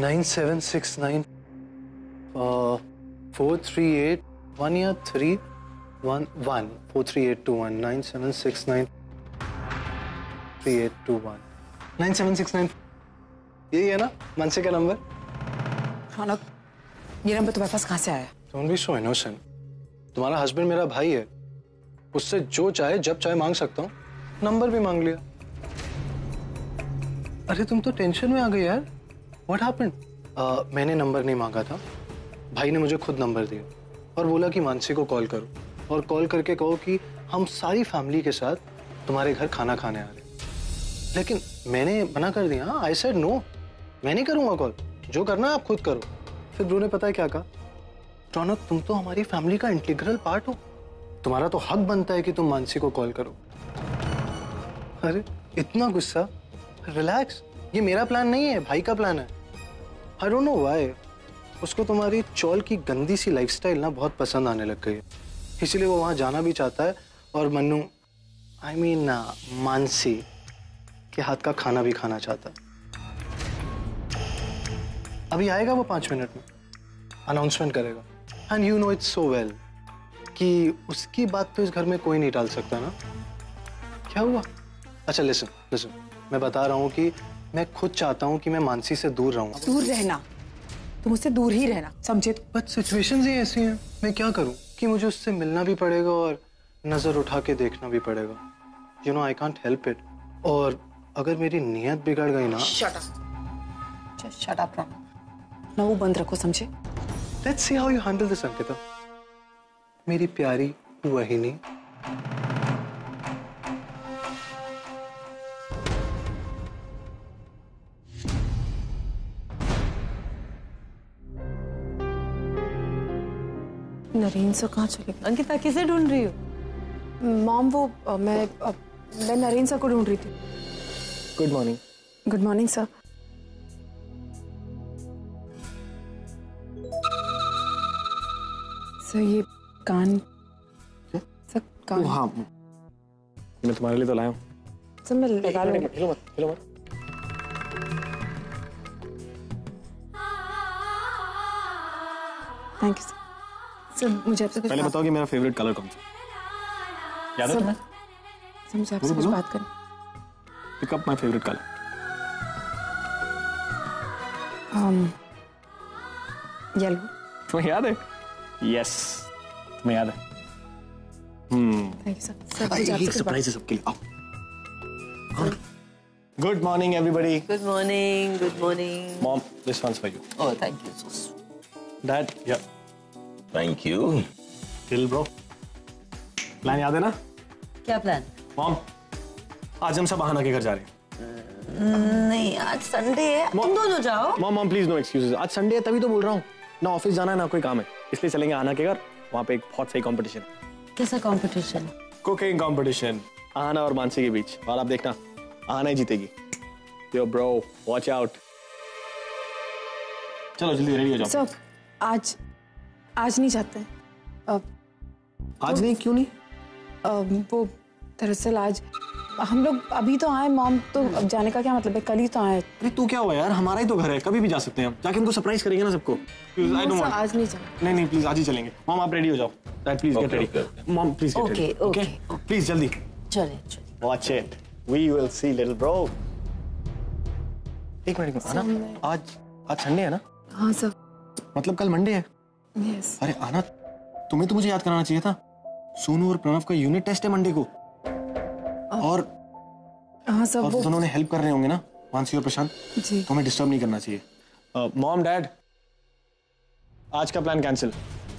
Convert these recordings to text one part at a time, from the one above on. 9769 438 1 या 3 1 1 438 21 9769 3821 9769 यही है ना मनसी का नंबर? हाँ ना, ये नंबर तुम्हारे पास कहाँ से आया? Don't be so innocent. तुम्हारा हस्बैंड मेरा भाई है, उससे जो चाहे जब चाहे मांग सकता हूँ, नंबर भी मांग लिया। अरे तुम तो टेंशन में आ गई यार। What happened? मैंने नंबर नहीं मांगा था, भाई ने मुझे खुद नंबर दिया और बोला कि मानसी को कॉल करो और कॉल करके कहो कि हम सारी फैमिली के साथ तुम्हारे घर खाना खाने आ रहे हैं। लेकिन मैंने मना कर दिया। I said no, मैं नहीं करूँगा कॉल, जो करना है आप खुद करो। फिर ब्रू ने पता है क्या कहा? प्रणव, तुम तो हमारी फैमिली का इंटीग्रल पार्ट हो, तुम्हारा तो हक बनता है कि तुम मानसी को कॉल करो। अरे इतना गुस्सा, रिलैक्स, ये मेरा प्लान नहीं है, भाई का प्लान है। आई डोंट नो व्हाई उसको तुम्हारी चौल की गंदी सी लाइफस्टाइल ना बहुत पसंद आने लग गई है, इसीलिए वो वहाँ जाना भी चाहता है और मन्नू मानसी के हाथ का खाना भी खाना चाहता है। अभी आएगा वो 5 मिनट में, अनाउंसमेंट करेगा। And you know it's so well कि उसकी बात पे इस घर में कोई नहीं डाल सकता ना। क्या हुआ? अच्छा लिसन लिसन, मैं बता रहा हूँ कि मैं खुद चाहता हूँ कि मैं मानसी से दूर रहूँ। दूर रहना, तुम उससे दूर ही रहना, समझे? बट सिचुएशंस ही ऐसी हैं, मैं क्या करूँ कि मुझे उससे मिलना भी पड़ेगा और नज़र उठा के देखना भी पड़ेगा। You know I can't help it. और अगर मेरी नीयत बिगड़ गई ना। शट अप ना, वो बंद रखो, समझे? Let's see how you handle this, Ankita. मेरी प्यारी वहिनी। नरेन सर कहाँ चले? अंकिता किसे ढूंढ रही हो? मॉम वो मैं नरेन सर को ढूंढ रही थी। Good morning. Good morning sir. Sir ये कान सर कान। हाँ मैं तुम्हारे लिए तो लाया हूँ सर। मैं लगा लूँगा। हिलो मत, हिलो मत। Thank you sir. सर मुझे आपसे कुछ पहले बताओ कि मेरा फेवरेट कलर कौन सा? याद है तुम्हें? सर मुझे आपसे कुछ बात करनी। Pick up my favourite colour. Yellow. तुम्हें याद है? यस, तुम्हें याद है। Thank you sir. एक सरप्राइज है सबके लिए। आओ। Good morning everybody. Good morning. Good morning. Mom, this one's for you. Oh thank you sir. Dad, yeah. Thank you. Till bro. Plan याद है ना? क्या प्लान? मॉम, आज हम सब आहाना के घर जा रहे हैं। नहीं, आज संडे है। तुम दोनों जाओ। Mom mom please no excuses. आज संडे है तभी तो बोल रहा हूँ। ना ऑफिस जाना है ना कोई काम है, इसलिए चलेंगे आना के घर। वहाँ पे एक बहुत सही कंपटीशन। कैसा कंपटीशन? कुकिंग कंपटीशन, आहाना और मानसी के बीच। और आप देखना आहाना ही जीतेगी। Yo bro watch out. चलो जल्दी रेडी हो जाओ। सर आज नहीं जाते हैं। आज नहीं? क्यों नहीं? वो दरअसल आज हम लोग अभी तो आए मॉम, तो अब जाने का क्या मतलब है, कल ही तो आए। अरे तू क्या हुआ यार, हमारा ही तो घर है, कभी भी जा सकते हैं हम। जाके उनको सरप्राइज करेंगे ना सबको। आज नहीं जाना। नहीं नहीं प्लीज आज ही चलेंगे। मॉम आप रेडी हो जाओ। Dad please get ready. Mom please get ready. Okay please जल्दी चले। Watch it, we will see little bro. एक मिनट को आना, आज संडे है ना? हाँ सर। मतलब कल मंडे है। यस। अरे आना, तुम्हें तो मुझे याद कराना चाहिए था, सोनू और प्रणव का यूनिट टेस्ट है मंडे को। और हाँ सब वो दोनों ने हेल्प कर रहे होंगे ना, मानसी और प्रशांत जी। तो हमें डिस्टर्ब नहीं करना चाहिए। मॉम डैड, आज का प्लान कैंसिल।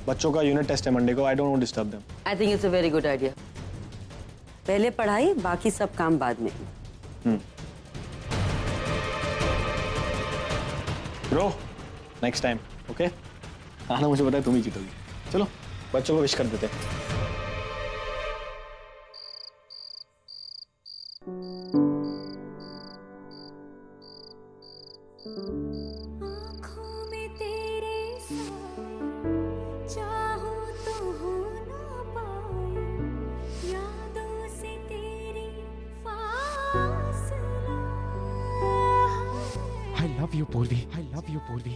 बच्चों का यूनिट टेस्ट है मंडे को। I don't want to disturb them. I think it's a very good idea. पहले पढ़ाई, बाकी सब काम बाद में। Bro next time okay. आना मुझे बताया तुम ही जीतोगी। चलो बच्चों को विश कर देते हैं। लव यू पूर्वी, आई लव यू पूर्वी।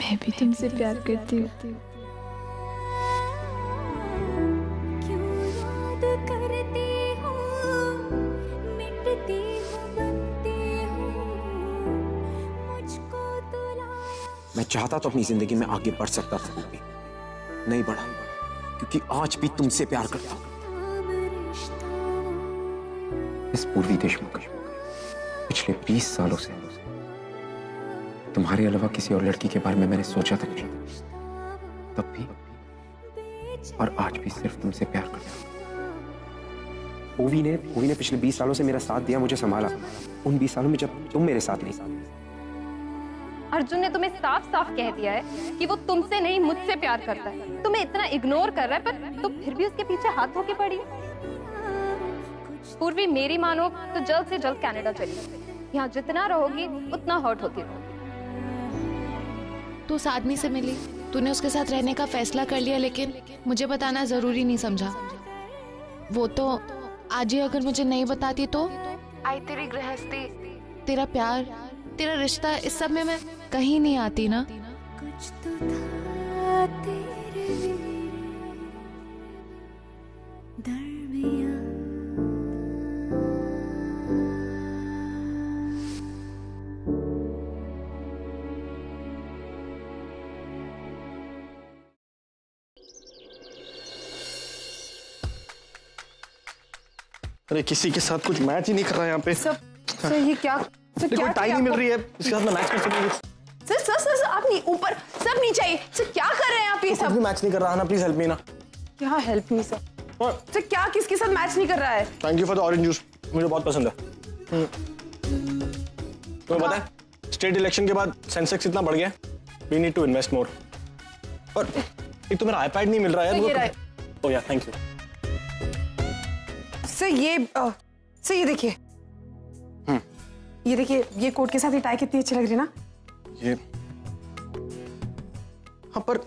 मैं भी तुमसे प्यार करती हूँ। मैं चाहता तो अपनी जिंदगी में आगे बढ़ सकता था, नहीं बढ़ा, क्योंकि आज भी तुमसे प्यार करता हूं। इस पूर्वी देशमुख पिछले 20 सालों से तुम्हारे अलावा किसी और लड़की के बारे में मैंने सोचा तक नहीं, तब भी और आज भी सिर्फ तुमसे प्यार करता हूं। ओवी ने पिछले 20 सालों से मेरा साथ दिया, मुझे संभाला। उन 20 सालों में जब तुम मेरे साथ नहीं, अर्जुन ने तुम्हें साफ साफ कह दिया है कि वो तुमसे नहीं मुझसे प्यार करता है। तुम्हें इतना इग्नोर कर रहा है, पर तुम फिर भी उसके पीछे हाथ धो के पड़ी हो। पूर्वी, मेरी मानो तो जल्द से जल्द कनाडा चली जाओ। यहाँ जितना रहोगी उतना हर्ट होती रहोगी। तू उस आदमी से मिली, तूने उसके साथ रहने का फैसला कर लिया, लेकिन मुझे बताना जरूरी नहीं समझा। वो तो आज ही अगर मुझे नहीं बताती तो आई तेरी गृहस्थी, तेरा प्यार, तेरा रिश्ता, इस सब में मैं कहीं नहीं आती ना। कुछ तो था तेरे दरमियां। अरे किसी के साथ कुछ मैच ही नहीं कर रहा यहाँ पे। सब सर ये क्या कोई टाई नहीं मिल रही है, इसके साथ मैच कर सकते। सर सर सर सर आप नहीं, ऊपर सब नहीं चाहिए। सर क्या कर रहे हैं आप? ये सब भी मैच नहीं कर रहा ना, प्लीज हेल्प मी ना। क्या हेल्प मी सर? सर क्या किसके साथ मैच नहीं कर रहा है? Thank you for the orange juice, मुझे बहुत पसंद है। तुम्हें पता है स्टेट इलेक्शन के बाद सेंसेक्स इतना बढ़ गया, we need to invest more. और एक तो मेरा आईपैड नहीं मिल रहा है। ओह यार थैंक यू सर। ये देखिए, ये देखिए, ये कोट के साथ ये टाई कितनी अच्छी लग रही है ना ये। हाँ पर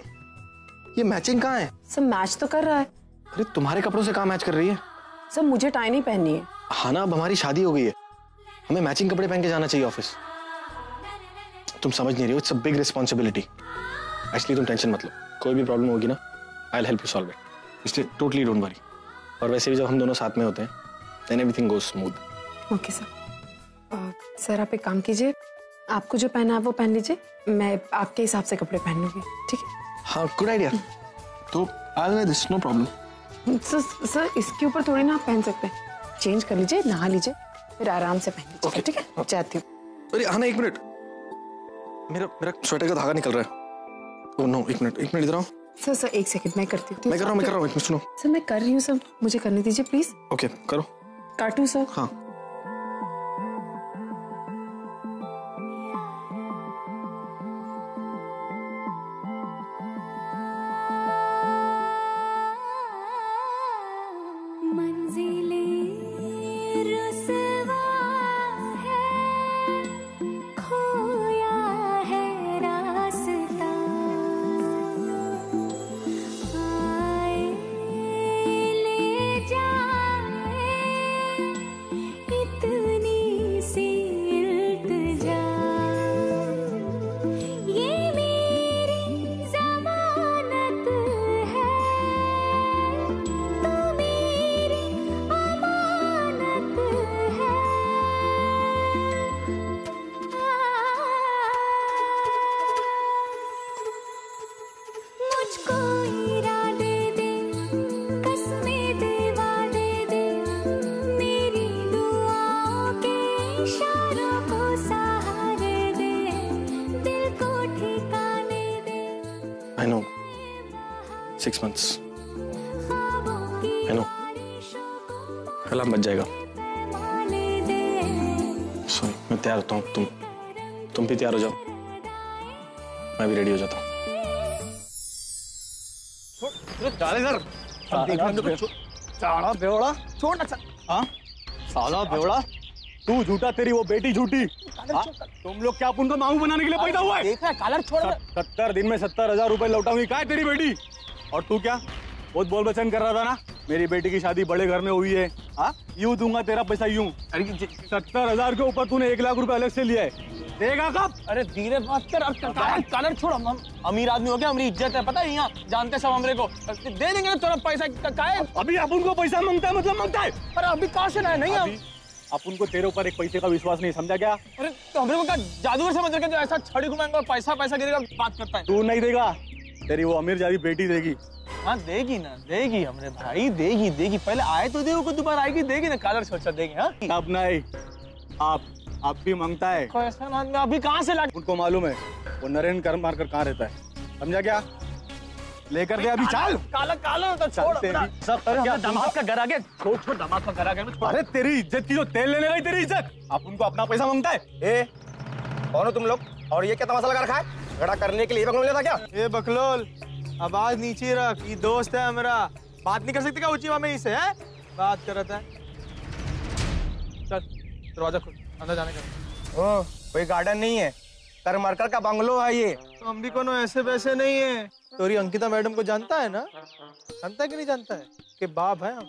ये मैचिंग कहाँ है? सर मैच तो कर रहा है। अरे तुम्हारे कपड़ों से कहाँ मैच कर रही है? सर मुझे टाई नहीं पहननी है। हाँ ना, अब हमारी शादी हो गई है, हमें मैचिंग कपड़े पहन के जाना चाहिए ऑफिस। तुम समझ नहीं रही हो, it's a big responsibility. Actually तुम टेंशन मत लो, कोई भी प्रॉब्लम होगी ना I will help you solve it, इसलिए टोटली डोंट वरी। और वैसे भी जब हम दोनों साथ में होते हैं then everything goes smooth. Okay sir. Sir आप एक काम कीजिए, आपको जो पहना है वो पहन लीजिए, मैं आपके हिसाब से कपड़े पहन लूंगी, ठीक है? हाँ गुड आइडिया। तो I will this, no problem. Sir इसके ऊपर थोड़ी ना आप पहन सकते हैं, चेंज कर लीजिए, नहा लीजिए, फिर आराम से पहन लीजिए। ठीक है चाहती हूँ। अरे हाँ ना, एक मिनट, मेरा स्वेटर का धागा निकल रहा है। ओह नो, एक मिनट इधर आओ। सर एक सेकंड, मैं करती हूँ। मैं कर रहा हूँ, एक मिनट सुनो। सर मैं कर रही हूँ, सर मुझे करने दीजिए प्लीज। ओके करो। काटूं सर? हाँ months, I know, अलार्म बज जाएगा। सॉरी, मैं तैयार होता हूँ, तुम भी तैयार हो जाओ, मैं भी रेडी हो जाता हूँ। छोड़ ना साला बेवड़ा, तू झूठा, तेरी वो बेटी झूठी। तुम लोग क्या उनको मामू बनाने के लिए पैदा हुआ है? 70 दिन में 70,000 रुपए लौटाऊंगी, क्या है तेरी बेटी? और तू क्या बहुत बोल बचन कर रहा था ना, मेरी बेटी की शादी बड़े घर में हुई है, हाँ यूँ दूंगा तेरा पैसा यूँ। अरे 70,000 के ऊपर तूने 1,00,000 रुपए अलग से लिया है, देगा कब? अरे धीरे बात कर, कलर छोड़, हम अमीर आदमी हो गया, हमारी इज्जत है, पता है यहाँ जानते सब हमरे को, दे देंगे थोड़ा पैसा का है? अभी अपन को पैसा मांगता है, मतलब मांगता है। अरे अभी कहाँ से नहीं हम, अपन को तेरे ऊपर एक पैसे का विश्वास नहीं, समझा क्या? अरे तो हमरे को क्या जादूगर समझ रखा, जो ऐसा छड़ी घुमाएंगे पैसा पैसा गिरेगा बात करता है। तू नहीं देगा, तेरी वो अमीर जारी बेटी देगी। हाँ देगी ना, देगी हमरे भाई, देगी देगी, पहले आए तो देगी, दोबारा आएगी देगी ना, कालर छोड़ देगी। अब नहीं, आप भी मांगता है ऐसा ना, मैं अभी कहाँ से ला? उनको मालूम है वो नरेन कर मार कर कहाँ रहता है, समझा क्या? लेकर दे अभी, चाल काला काला तो छोड़ सब क्या, दमाग का घर आ गया, छोड़ छोड़ दमाग का घर आ गया। अरे तेरी इज्जत की जो तेल लेने गई तेरी इज्जत, आप उनको अपना पैसा मांगता है। ए कौन हो तुम लोग और ये क्या तमाशा लगा रखा है? घड़ा करने के लिए बकलोल लेता क्या? ए बकलोल आवाज नीचे रख, ये दोस्त है हमारा, बात नहीं कर सकते क्या ऊंची में इसे? है बात कर रहा था, चल दरवाजा खोल, अंदर जाने का। ओ कोई गार्डन नहीं है, करमरकर का बंगलो है ये, तो हम भी कोनो ऐसे वैसे नहीं है। तोरी अंकिता मैडम को जानता है ना? जानता है कि नहीं जानता है कि बाप है हम?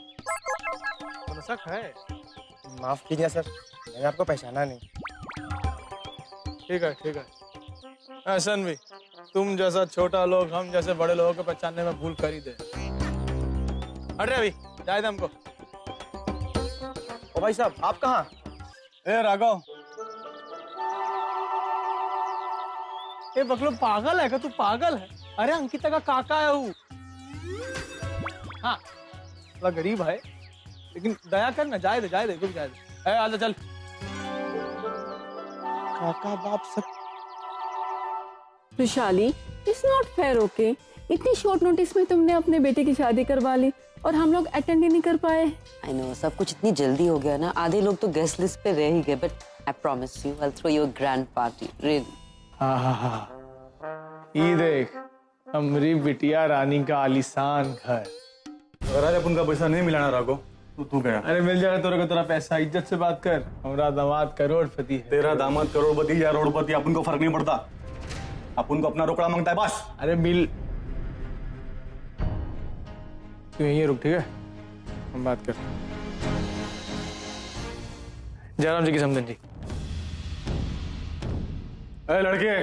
मनसक है। माफ कीजिए सर, मैंने आपको पहचाना नहीं। ठीक है ठीक है, ऐसन भी तुम जैसा छोटा लोग हम जैसे बड़े लोगों को पहचानने में भूल कर ही दे। अरे अभी जाए हमको। ओ भाई साहब आप कहाँ? ए राघव, ए बकलो पागल है क्या तू? पागल है? अरे अंकिता का काका है वो, हाँ थोड़ा गरीब है लेकिन दया कर ना, जाए दे जाए दे, कुछ जाए दे, आजा चल। काका बाप सब। Vishali it's not fair, okay? इतनी शॉर्ट नोटिस में तुमने अपने बेटे की शादी करवा ली और हम लोग अटेंड ही नहीं कर पाए। आई नो सब कुछ इतनी जल्दी हो गया ना, आधे लोग तो गेस्ट लिस्ट पे रह ही गए, but I promise you I will throw you a grand party really. हाँ ये देख हमारी बिटिया रानी का आलीशान घर। अगर अपन का पैसा नहीं मिलाना राघो तो तू क्या? अरे मिल जाएगा तेरे को तेरा पैसा, इज्जत से बात कर। हमारा दामाद करोड़पति है। तेरा दामाद करोड़पति या रोड़पति अपन को फर्क नहीं पड़ता, अपन को अपना रोकड़ा मांगता है बस। अरे मिल, तू यहीं रुक ठीक है, हम बात कर। जयराम जी की समझन जी। अरे लड़के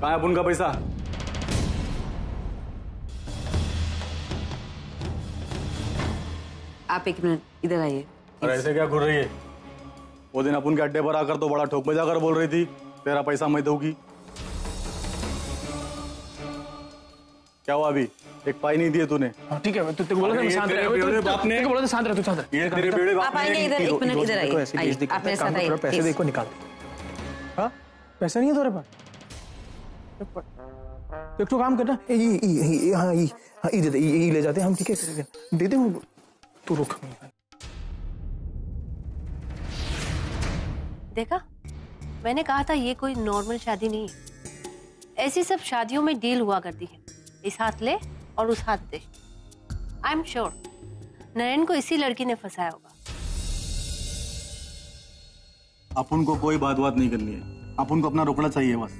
कहाँ है उनका पैसा? आप एक मिनट इधर आइए। अरे ऐसे क्या घूर रही है? वो दिन अपन के अड्डे पर आकर तो बड़ा ठोक बजा कर बोल रही थी तेरा पैसा मैं दूंगी, क्या हुआ? अभी एक पाई नहीं दिए तूने। ठीक है तू बोला था शांत रह, शांत रह तू, शांत रह। ये तेरे बेड़े बाप ने एक मिनट इधर आइए, आप मेरे साथ आइए। पैसे देखो निकाल, हां पैसा नहीं है तेरे पास? एक तो काम करना, ये दे दे, ये ले जाते हम, ठीक है दे दे तू, रुक। देखा मैंने कहा था ये कोई नॉर्मल शादी नहीं है, ऐसी सब शादियों में डील हुआ करती है, इस हाथ ले और उस हाथ दे। आई एम श्योर नरेन को इसी लड़की ने फंसाया होगा। अपन को कोई बात बात नहीं करनी है, अपन को अपना रोकड़ा चाहिए बस।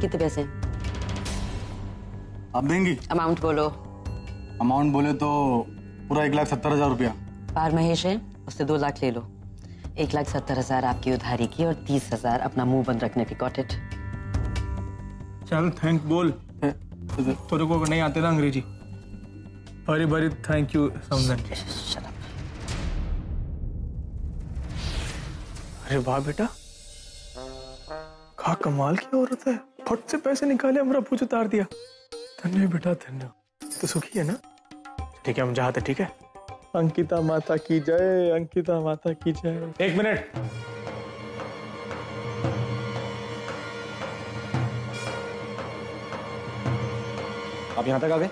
कितने पैसे आप देंगी? अमाउंट बोलो। अमाउंट बोले तो पूरा 1,70,000 रुपया। पार महेश है उससे 2 लाख ले लो। 1,70,000 आपकी उधारी की और 30,000 अपना मुंह बंद रखने की। Got it? चल थैंक बोल, तेरे को नहीं आते ना अंग्रेजी, भरी भरी थैंक यू समझन। अरे वाह बेटा, का कमाल की औरत है, फट से पैसे निकाले हमारा पूछ उतार दिया। धन्य बेटा धन्य, तो सुखी है ना? ठीक है हम जाते, ठीक है। अंकिता माता की जय, अंकिता माता की जय। एक मिनट, आप यहाँ तक आ गए?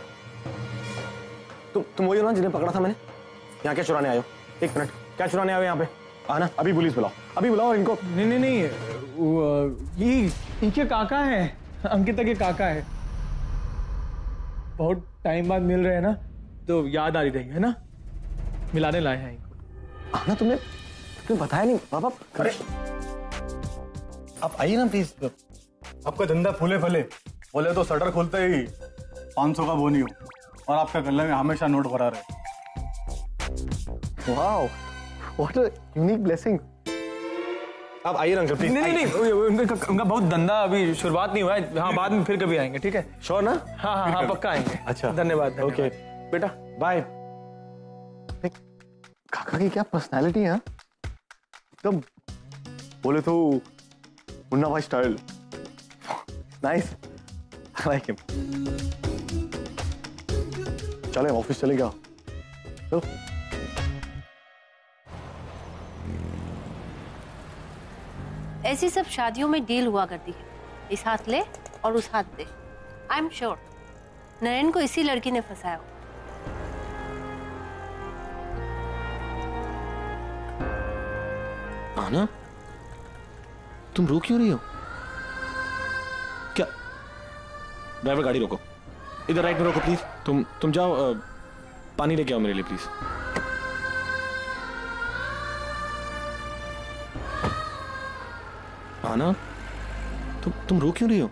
तुम वही हो ना जिन्हें पकड़ा था मैंने? यहाँ क्या चुराने आए हो? एक मिनट, क्या चुराने आए हो यहाँ पे? आना अभी पुलिस बुलाओ, अभी बुलाओ और इनको। नहीं नहीं नहीं, ये क्या काका है, अंकिता के काका है, बहुत टाइम बाद मिल रहे हैं ना तो याद आ रही है ना, मिलाने लाए हैं इनको। आना तुमने बताया नहीं बाबा। आप आइए ना प्लीज, आपका धंधा फूले फले, बोले तो शटर खोलते ही 500 का बोनी हो, और आपका गले में हमेशा नोट भरा रहे। Wow, what a unique blessing. आप आइए अंकल प्लीज। नहीं नहीं नहीं, उनका बहुत धंधा अभी शुरुआत नहीं हुआ है। हाँ, बाद में फिर कभी आएंगे, ठीक है? श्योर ना? हाँ हाँ हाँ, पक्का आएंगे। अच्छा, धन्यवाद। ओके बेटा, बाय। काका की क्या पर्सनालिटी है, एकदम बोले तो Munna Bhai style. Nice, I like him. चले ऑफिस चलेगा। चलो ऐसी सब शादियों में डील हुआ करती है, इस हाथ ले और उस हाथ दे। आई एम श्योर नरेन को इसी लड़की ने फंसाया हो। आना, तुम रो क्यों रही हो? क्या ड्राइवर, गाड़ी रोको, इधर राइट में रोको प्लीज। तुम जाओ, पानी लेके आओ मेरे लिए प्लीज। आना, तुम रो क्यों रही हो?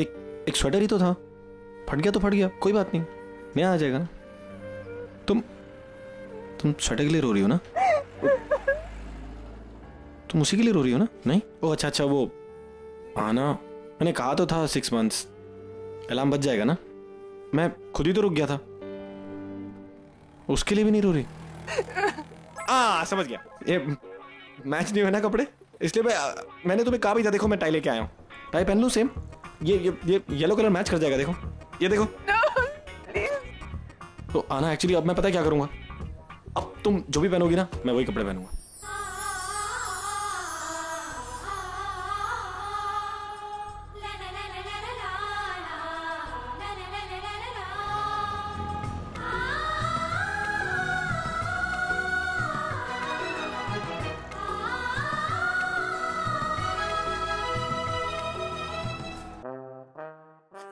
एक स्वेटर ही तो था, फट गया तो फट गया, कोई बात नहीं, नया आ जाएगा ना। तुम स्वेटर के लिए रो रही हो ना? तुम उसी के लिए रो रही हो ना? नहीं, ओ अच्छा, वो आना, मैंने कहा तो था 6 months, अलार्म बज जाएगा ना। मैं खुद ही तो रुक गया था, उसके लिए भी नहीं रो रही। समझ गया, ये मैच नहीं हुए ना कपड़े, इसलिए मैंने तुम्हें कहा भी था। देखो मैं टाई लेके आया हूँ, टाई पहन लूँ सेम, ये येलो कलर मैच कर जाएगा। देखो ये देखो। No, तो आना एक्चुअली अब मैं पता क्या करूँगा, अब तुम जो भी पहनोगी ना मैं वही कपड़े पहनूंगा।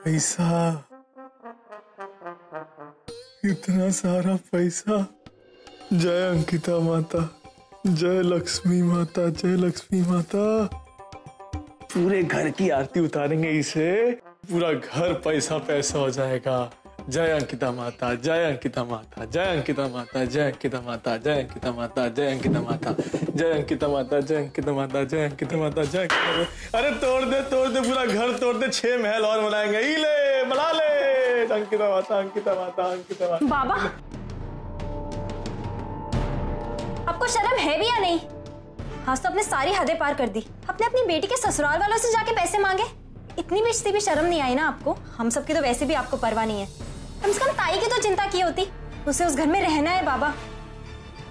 पैसा, इतना सारा पैसा। जय अंकिता माता, जय लक्ष्मी माता, जय लक्ष्मी माता। पूरे घर की आरती उतारेंगे इसे, पूरा घर पैसा पैसा हो जाएगा। जय अंकिता माता, जय अंकिता माता, जय अंकिता माता, जय अंकिता माता, जय अंकिता माता, जय अंकिता माता, जय अंकिता माता, जय अंकिता माता, जय अंकिता माता, जय अंकिता। अरे तोड़ दे पूरा घर, तोड़ दे। 6 महल और बनाएंगे। इले बना ले। अंकिता माता, अंकिता माता, अंकिता माता। बाबा, आपको शर्म है भी या नहीं? हाँ, तो आपने सारी हदें पार कर दी। आपने अपनी बेटी के ससुराल वालों से जाके पैसे मांगे, इतनी बेइज्जती भी शर्म नहीं आई ना आपको? हम सबकी तो वैसे भी आपको परवाह नहीं है, कम से कम ताई की तो चिंता की होती, उसे उस घर में रहना है। बाबा,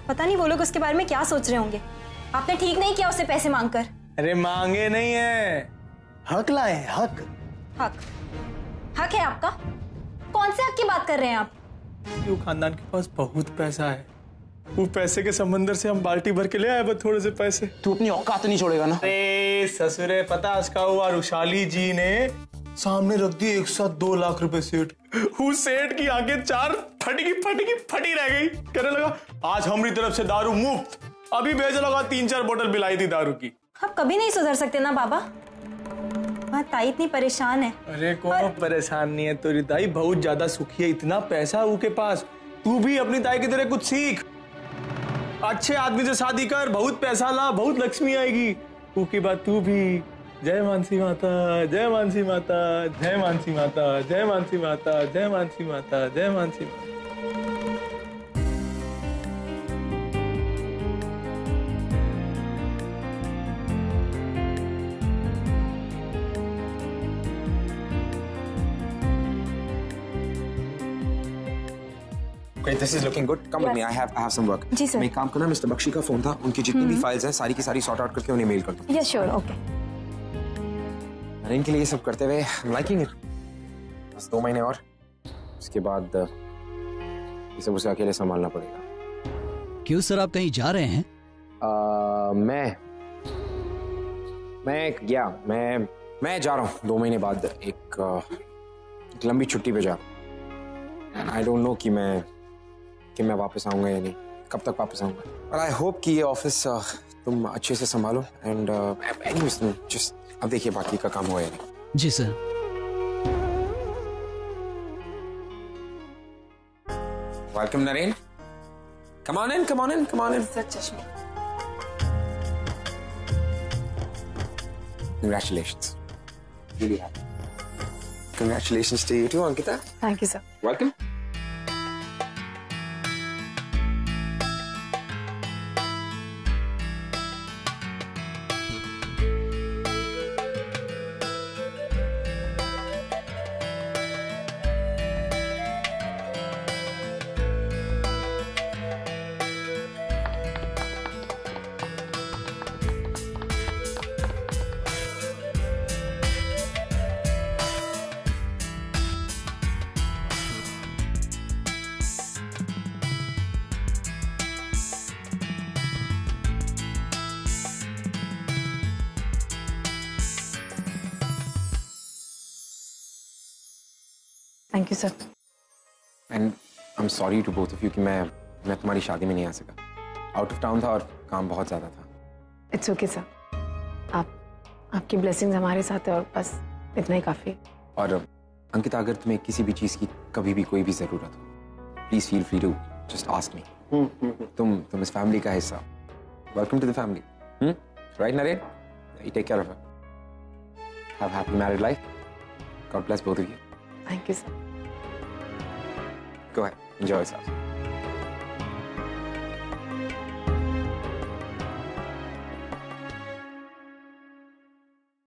पता नहीं वो लोग उसके बारे में क्या सोच रहे होंगे। आपने ठीक नहीं किया उसे पैसे मांगकर। अरे मांगे नहीं है, हक लाए। हक हक हक है आपका? कौन से हक की बात कर रहे हैं आप? वो खानदान के पास बहुत पैसा है, वो पैसे के समंदर से हम बाल्टी भर के ले आए, बस थोड़े से पैसे। तू अपनी औकात नहीं छोड़ेगा ना? अरे ससुरे, पता उसका हुआ रुशाली जी ने सामने रख दी 1 साथ 2 लाख रुपए सेठ। उस सेठ की आगे 4 फटी रह गई। कहने लगा आज हमारी तरफ से दारू मुफ्त, अभी भेजा लगा 3-4 बोतल बिलाई थी दारू की। आप कभी नहीं सुधर सकते ना बाबा, ताई इतनी परेशान है। अरे कौन परेशान नहीं है, तेरी ताई बहुत ज्यादा सुखी है, इतना पैसा उसके पास। तू भी अपनी ताई की तरह कुछ सीख, अच्छे आदमी से शादी कर, बहुत पैसा ला, बहुत लक्ष्मी आएगी। उसके बाद तू भी जय मानसी माता, जय मानसी माता, जय मानसी माता, जय मानसी माता, जय मानसी माता, जय मानसी माता। Okay, this is looking good. Come with me. I have some work. मैं काम करना, मिस्टर बख्शी का फोन था, उनकी जितनी भी फाइल्स हैं सारी की सारी सॉर्ट आउट करके उन्हें मेल कर दो। Yes, sure. Okay. इनके लिए ये सब करते हुए लाइकिंग इट। बस 2 महीने और, उसके बाद ये सब उसे अकेले संभालना पड़ेगा। क्यों सर, आप कहीं जा रहे हैं? मैं जा रहा हूँ 2 महीने बाद, एक लंबी छुट्टी पे जा रहा हूँ। आई डोंट नो कि मैं वापस आऊँगा या नहीं, कब तक वापस आऊँगा। और आई होप कि ये ऑफिस तुम अच्छे से संभालो। एंड अब देखिए बाकी का काम हुआ है। जी sir. Welcome, Naren. Come on in. Congratulations. Really happy. Congratulations to you too, Ankita. Thank you, sir. Welcome. Thank you, sir. And I'm sorry to both of you कि मैं तुम्हारी शादी में नहीं आ सका. Out of town था और काम बहुत ज़्यादा था. It's okay, sir. आपकी blessings हमारे साथ है और बस इतना ही काफी. और अंकिता, अगर तुम्हें किसी भी चीज़ की कभी भी कोई भी ज़रूरत हो, please feel free to just ask me. तुम इस फैमिली का हिस्सा. Welcome to the family. Right, Naren? You take care of her. Have a happy married life. God bless both of you. Thank you, sir. Go ahead. Enjoy yourself.